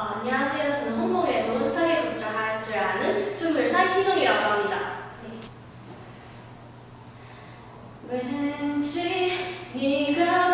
안녕하세요. 저는 홍콩에서 온 사계국자 할 줄 아는 20살 희정이라고 합니다. 네. 왠지 네가